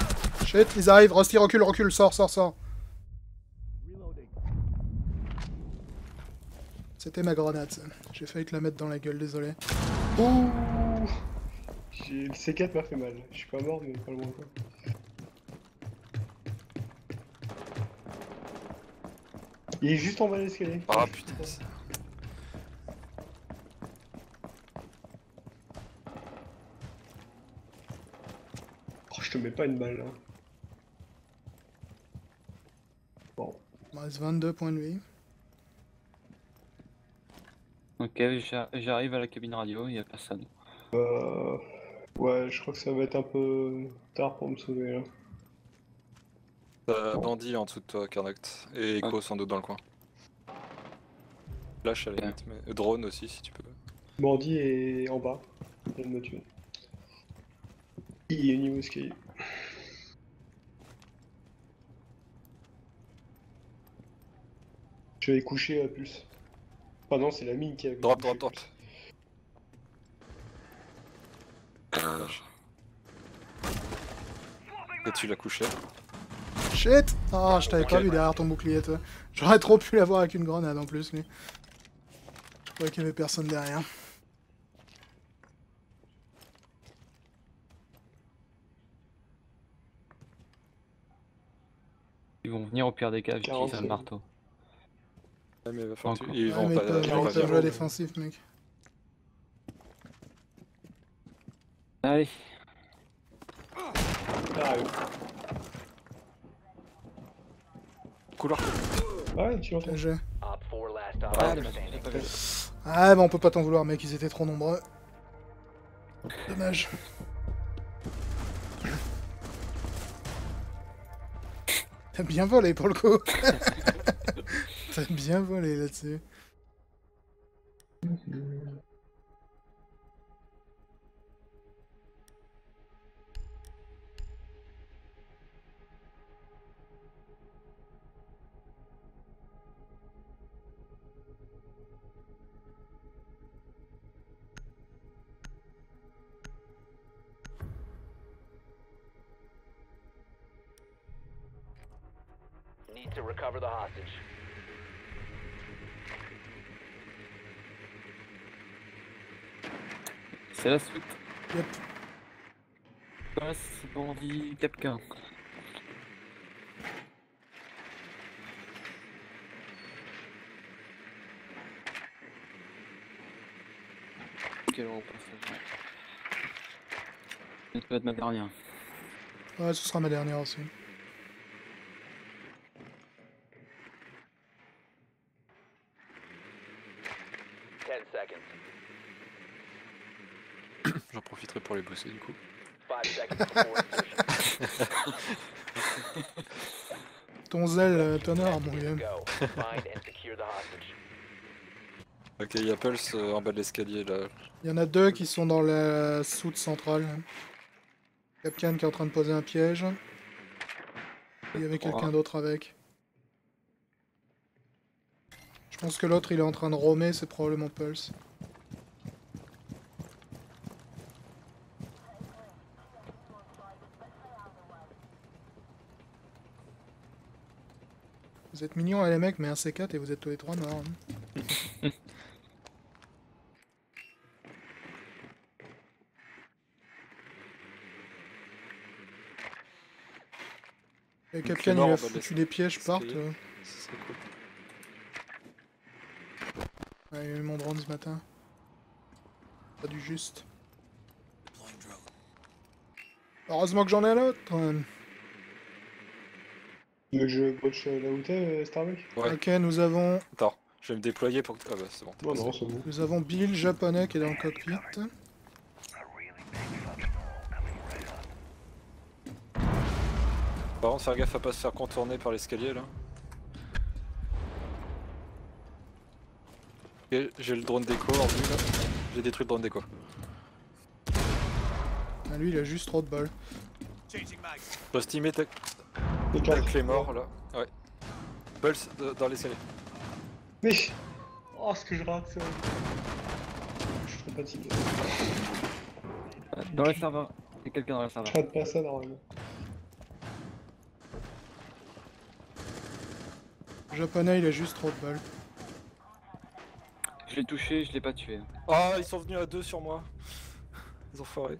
Shit, ils arrivent, Rusty, recule, recule, sors, sors, sors. C'était ma grenade, ça. J'ai failli te la mettre dans la gueule, désolé. Ouh. Le C quatre m'a fait mal. Je suis pas mort, mais pas loin quoi. Il est juste en bas de l'escalier. Ah putain. Oh, je te mets pas une balle là. Bon. Il me reste vingt-deux points de vie. Ok, j'arrive à la cabine radio, il y a personne. Euh... Ouais, je crois que ça va être un peu tard pour me sauver là. Euh, Bandit en dessous de toi, Carnact. Et Echo ah. sans doute dans le coin. Flash à la limite, mais drone aussi si tu peux. Bandit est en bas, il vient de me tuer. Il est au niveau escalier. Je vais coucher à Pulse. Enfin non, c'est la mine qui a... Drop, drop, drop. Et tu l'as couché. Shit! Ah, oh, je t'avais okay. pas vu derrière ton bouclier, toi. J'aurais trop pu l'avoir avec une grenade en plus, lui. Je croyais qu'il y avait personne derrière. Ils vont venir au pire des cas, j'utilise un marteau. Ouais, mais il va falloir que... Ils vont pas... Ils vont pas jouer défensif, mec. Allez. Ah, oui. Couloir. Ah ouais, tu l'entends. Ah bah on peut pas t'en vouloir mec, ils étaient trop nombreux. Dommage. T'as bien volé pour le coup. T'as bien volé là-dessus. To recover the hostage. C'est la suite. Yep. Passe, bandit, Kapkan. Quel repas ça. Ça peut être ma dernière. Ouais, ce sera ma dernière aussi. Pour les bosser du coup. Ton zèle t'honore mon gars. Ok, il y a Pulse euh, en bas de l'escalier là. Il y en a deux qui sont dans la soute centrale. Kapkan qui est en train de poser un piège. Il y avait quelqu'un d'autre avec. Je pense que l'autre il est en train de roamer, c'est probablement Pulse. Vous êtes mignons hein, les mecs, mais un C quatre et vous êtes tous les trois morts. Hein. Et Kapkan il a foutu des pièges, partent. Euh... Cool. Ah, il y a eu mon drone ce matin. Pas du juste. Heureusement que j'en ai l'autre. Je coach là où t'es, Starbuck. Ouais. Ok, nous avons... Attends, je vais me déployer pour que... Ah bah c'est bon. Oh non, c'est bon. Nous avons Bill, le japonais, qui est dans le cockpit. Par contre, faire gaffe à pas se faire contourner par l'escalier, là. Ok, j'ai le drone déco en vue, là. J'ai détruit le drone déco. Ah, lui, il a juste trop de balles. Postime et tac. Tac les morts là. Ouais. Pulse de, dans les scellés. Mais. Oh, ce que je rate, c'est. Je suis trop fatigué. Dans le serveur. Il y a quelqu'un dans le serveur. Je rate pas ça normalement. Japonais, il a juste trop de balles. Je l'ai touché, je l'ai pas tué. Ah, ils sont venus à deux sur moi. Ils ont foiré.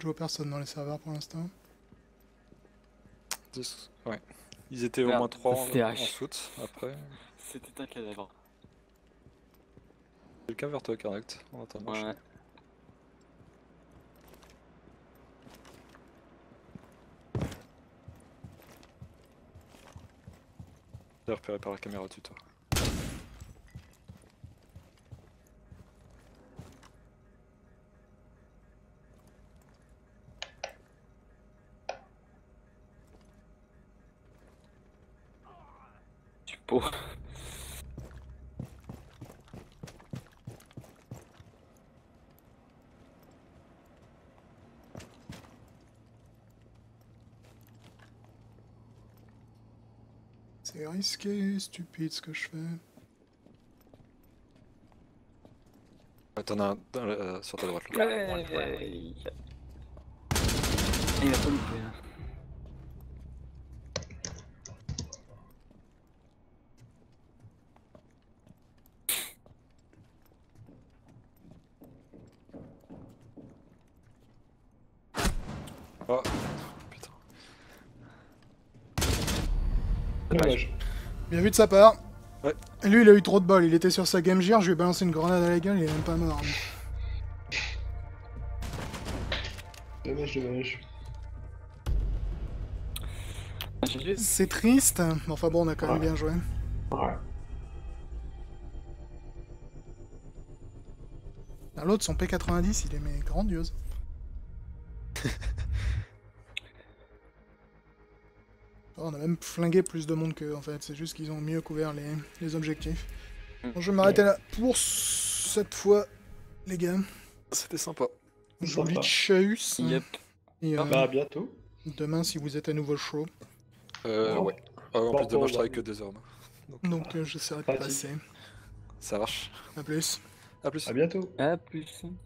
Je vois personne dans les serveurs pour l'instant. Ouais. Ils étaient au moins trois en, en soute après. C'était un cadavre. Quelqu'un vers toi, Connect. On attend. Ouais. J'ai repéré par la caméra au-dessus de toi. C'est risqué, stupide ce que je fais. Ouais, t'en as un dans la, euh, sur ta droite là. Ouais, ouais, ouais. Il a pas loupé là. Bien vu de sa part. Ouais. Lui il a eu trop de bol, il était sur sa Game Gear, je lui ai balancé une grenade à la gueule, il est même pas mort. Dommage, dommage. C'est triste, mais enfin bon on a quand même ouais. bien joué. Ouais. L'autre son P quatre-vingt-dix il est mais grandiose. On a même flingué plus de monde qu'eux en fait, c'est juste qu'ils ont mieux couvert les, les objectifs. Bon, je vais m'arrêter là pour cette fois, les gars. C'était sympa. Joli chahus. Yep. Et, euh, bah à bientôt. Demain si vous êtes à nouveau chaud. Euh oh. ouais. Ah, en plus demain je travaille que deux heures. Donc, donc euh, j'essaierai de passer. Ça marche. A plus. A plus. A bientôt. A plus.